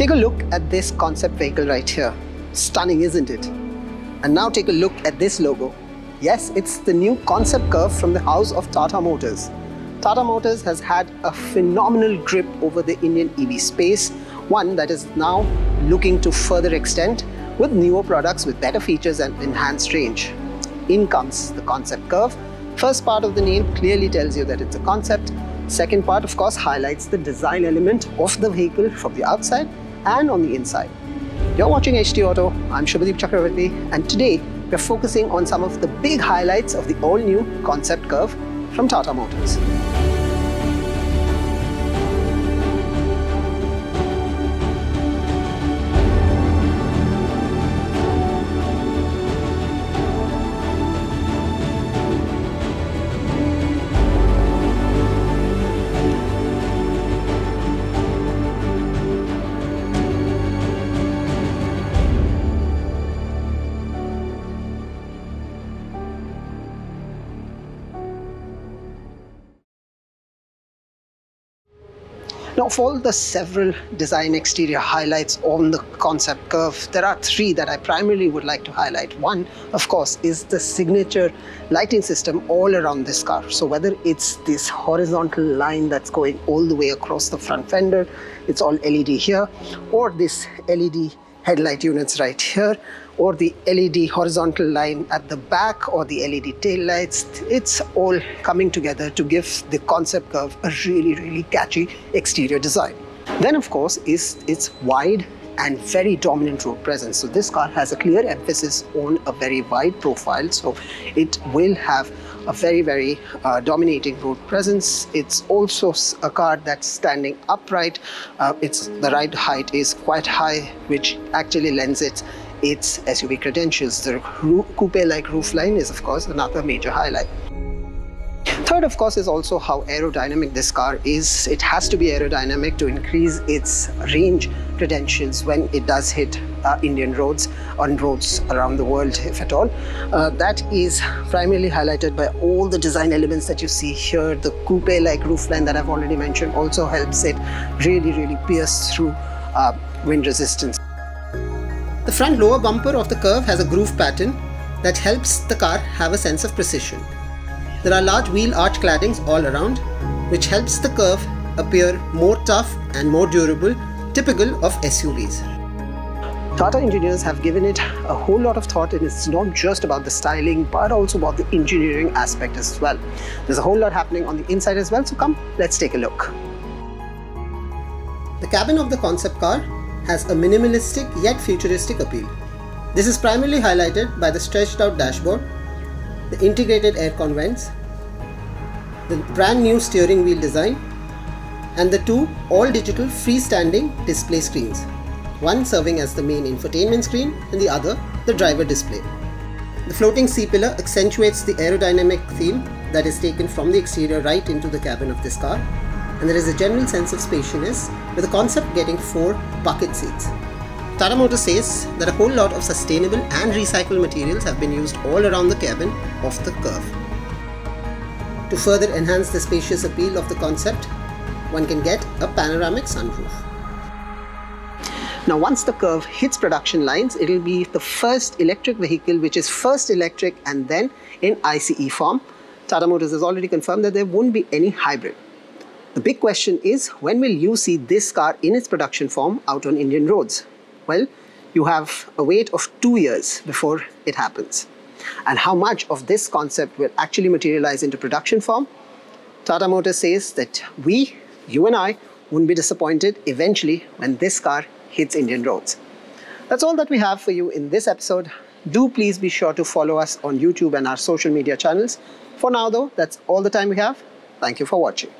Take a look at this concept vehicle right here. Stunning, isn't it? And now take a look at this logo. Yes, it's the new Concept Curvv from the house of Tata Motors. Tata Motors has had a phenomenal grip over the Indian EV space, one that is now looking to further extend with newer products with better features and enhanced range. In comes the Concept Curvv. First part of the name clearly tells you that it's a concept. Second part, of course, highlights the design element of the vehicle from the outside and on the inside. You're watching HT Auto, I'm Shubhadeep Chakravarti, and today we're focusing on some of the big highlights of the all-new Concept Curvv from Tata Motors. Now, of all the several design exterior highlights on the Concept Curvv, there are three that I primarily would like to highlight. One, of course, is the signature lighting system all around this car. So whether it's this horizontal line that's going all the way across the front fender, it's all LED here, or this LED headlight units right here, or the LED horizontal line at the back, or the LED tail lights, it's all coming together to give the Concept Curvv a really catchy exterior design. Then, of course, is its wide and very dominant road presence. So this car has a clear emphasis on a very wide profile, so it will have a very dominating road presence. It's also a car that's standing upright. The ride height is quite high, which actually lends its SUV credentials. The coupe-like roofline is, of course, another major highlight. Third, of course, is also how aerodynamic this car is. It has to be aerodynamic to increase its range credentials when it does hit Indian roads and roads around the world, if at all. That is primarily highlighted by all the design elements that you see here. The coupe-like roofline that I've already mentioned also helps it really pierce through wind resistance. The front lower bumper of the Curvv has a groove pattern that helps the car have a sense of precision. There are large wheel arch claddings all around, which helps the Curvv appear more tough and more durable, typical of SUVs. Tata engineers have given it a whole lot of thought, and it's not just about the styling but also about the engineering aspect as well. There's a whole lot happening on the inside as well, so come, let's take a look. The cabin of the concept car has a minimalistic yet futuristic appeal. This is primarily highlighted by the stretched out dashboard, the integrated aircon vents, the brand new steering wheel design, and the two all-digital freestanding display screens, one serving as the main infotainment screen and the other the driver display. The floating C-pillar accentuates the aerodynamic theme that is taken from the exterior right into the cabin of this car, and there is a general sense of spaciousness with the concept getting 4 bucket seats. Tata Motors says that a whole lot of sustainable and recycled materials have been used all around the cabin of the Curvv. To further enhance the spacious appeal of the concept, one can get a panoramic sunroof. Now, once the Curvv hits production lines, it will be the first electric vehicle which is first electric and then in ICE form. Tata Motors has already confirmed that there won't be any hybrid. The big question is, when will you see this car in its production form out on Indian roads? Well, you have a wait of 2 years before it happens. And how much of this concept will actually materialize into production form? Tata Motors says that you and I, won't be disappointed eventually when this car hits Indian roads. That's all that we have for you in this episode. Do please be sure to follow us on YouTube and our social media channels. For now, though, that's all the time we have. Thank you for watching.